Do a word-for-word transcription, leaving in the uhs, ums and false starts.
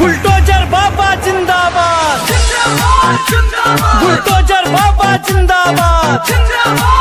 Bulldozer बाबा जिंदाबाद, bulldozer बाबा जिंदाबाद।